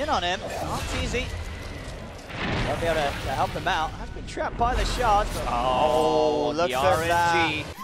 In on him, that's easy. They'll be able to help him out. Has been trapped by the shards, but oh, look at that.